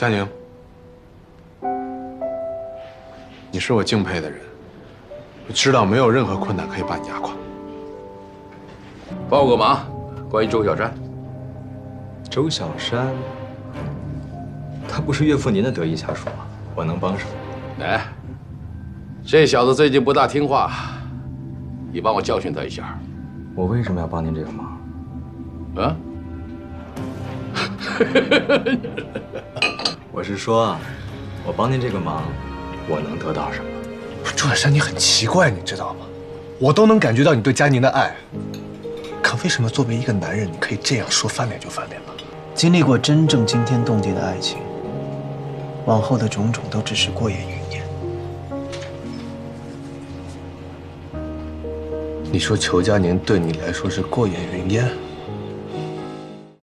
佳宁，你是我敬佩的人，我知道没有任何困难可以把你压垮。帮我个忙，关于周小山。周小山，他不是岳父您的得意下属吗？我能帮上。哎，这小子最近不大听话，你帮我教训他一下。我为什么要帮您这个忙？啊？ 我是说，我帮您这个忙，我能得到什么？周小山，你很奇怪，你知道吗？我都能感觉到你对佳宁的爱，可为什么作为一个男人，你可以这样说翻脸就翻脸了？经历过真正惊天动地的爱情，往后的种种都只是过眼云烟。你说裘佳宁对你来说是过眼云烟？